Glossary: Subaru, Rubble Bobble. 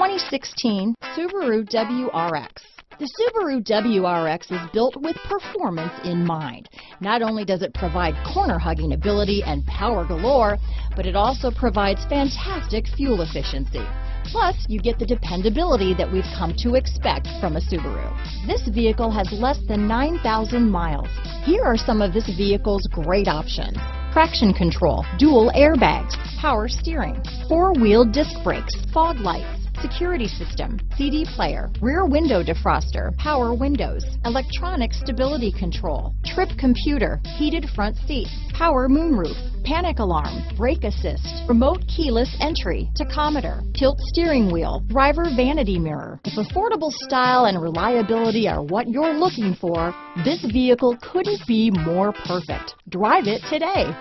2016 Subaru WRX. The Subaru WRX is built with performance in mind. Not only does it provide corner-hugging ability and power galore, but it also provides fantastic fuel efficiency. Plus, you get the dependability that we've come to expect from a Subaru. This vehicle has less than 9,000 miles. Here are some of this vehicle's great options: traction control, dual airbags, power steering, four-wheel disc brakes, fog lights, security system, CD player, rear window defroster, power windows, electronic stability control, trip computer, heated front seats, power moonroof, panic alarm, brake assist, remote keyless entry, tachometer, tilt steering wheel, driver vanity mirror. If affordable style and reliability are what you're looking for, this vehicle couldn't be more perfect. Drive it today.